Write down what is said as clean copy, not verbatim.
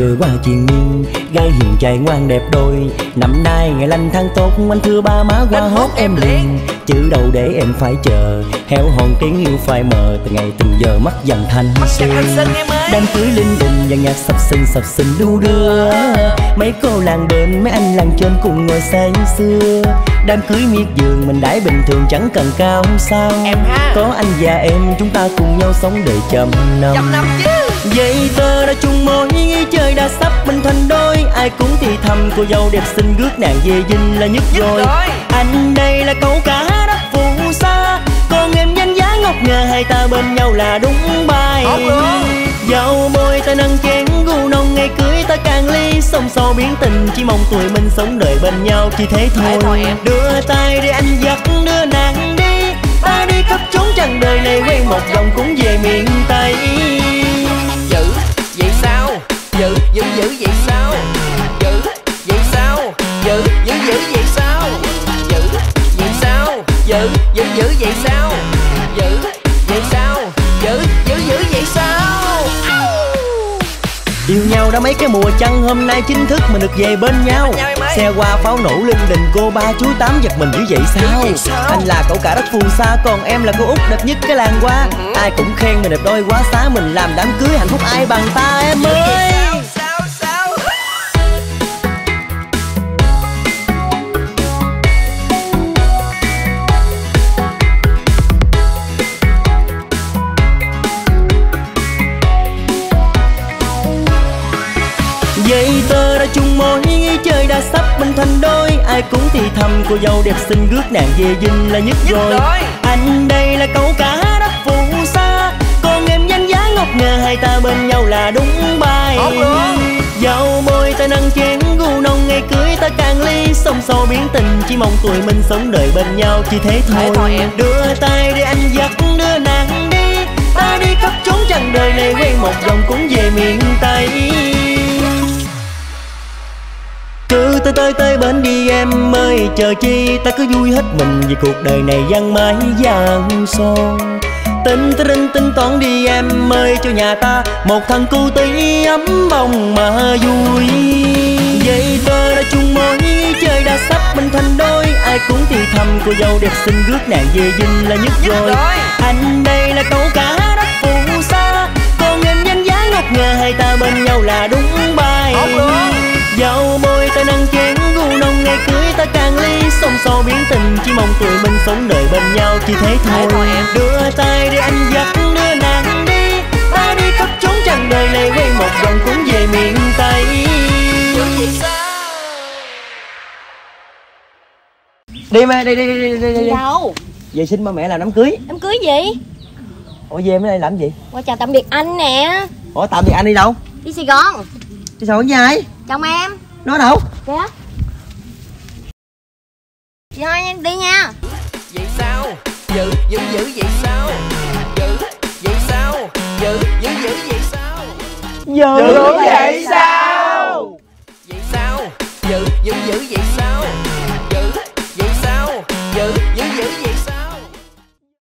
trời qua chuyện gái hiền trai ngoan đẹp đôi. Năm nay ngày lành tháng tốt, anh thưa ba má qua hốt em liền. Chữ đầu để em phải chờ, héo hồn tiếng yêu phai mờ, từ ngày từng giờ mắt dần thanh xuân. Đám cưới linh đình và nhạc sập sinh đu đưa. Mấy cô làng bên, mấy anh làng trên cùng ngồi say xưa. Đám cưới miệt vườn mình đãi bình thường chẳng cần cao sao. Có anh và em chúng ta cùng nhau sống đời trăm năm. Vậy tơ đã chung mối, ý chơi đã sắp mình thành đôi. Ai cũng thì thầm cô dâu đẹp xinh, rước nàng về dinh là nhất rồi. Anh đây là câu cá đất phù sa, còn em danh giá ngọc ngà, hai ta bên nhau là đúng bài. Dâu bôi ta nâng chén gu nông, ngày cưới ta càng ly, song sâu biến tình chỉ mong tụi mình sống đời bên nhau chỉ thế thôi. Đưa tay để anh dắt đưa nàng đi, ta đi khắp chốn trần đời này, quay một vòng cũng về miền Tây. Vậy sao? Giữ vậy sao? Giữ vậy sao? Giữ vậy sao? Giữ vậy sao? Giữ vậy sao? Giữ vậy sao? Giữ vậy sao? Yêu nhau đã mấy cái mùa chăng, hôm nay chính thức mình được về bên nhau. Xe qua pháo nổ linh đình, cô ba chú tám giật mình dữ vậy sao? Anh là cậu cả đất phù sa, còn em là cô út đẹp nhất cái làng qua. Ai cũng khen mình đẹp đôi quá xá, mình làm đám cưới hạnh phúc ai bằng ta em ơi. Vậy tơ đã chung mối, ý chơi đã sắp mình thành đôi. Ai cũng thì thầm cô dâu đẹp xinh, rước nàng về dinh là nhất rồi. Anh đây là câu cá đất phù sa, còn em danh giá ngọc ngà, hai ta bên nhau là đúng bài. Dâu môi ta nâng chén gu nông, ngày cưới ta càng ly, song sâu biến tình chỉ mong tụi mình sống đời bên nhau chỉ thế thôi. Đưa tay để anh dắt đưa nàng đi, ta đi khắp chốn trần đời này, quay một vòng cũng về miền Tây. Cứ tới bến đi em ơi chờ chi, ta cứ vui hết mình vì cuộc đời này vang mãi vang son. Tính toán đi em ơi cho nhà ta một thằng cu tí ấm bông mà vui. Vậy ta đã chung mối, chơi đã sắp mình thành đôi. Ai cũng thì thầm cô dâu đẹp xinh, rước nàng về dinh là nhất rồi. Anh đây là câu cá đất phù sa, còn em danh giá ngọc ngà, hai ta bên nhau là đúng bài. Dâu môi ta nâng chén gu nông, ngày cưới ta càng ly, song sâu biến tình chỉ mong tụi mình sống đời bên nhau chỉ thế thôi. Đưa tay để anh dắt đưa nàng đi, ta đi khắp chốn trần đời này, quay một vòng cũng về miền Tây. Đi mẹ, đi đâu? Về xin ba mẹ làm đám cưới. Đám cưới gì? Ủa về mới đây làm gì? Qua chào tạm biệt anh nè. Ủa tạm biệt anh đi đâu? Đi Sài Gòn. Đi Sài Gòn với ai? Chồng em. Nó đâu? Kìa. Chị thôi em đi nha. Vậy sao? Giữ vậy sao? Giữ vậy sao? Giữ vậy sao? Giữ vậy sao? Vậy sao? Giữ vậy sao?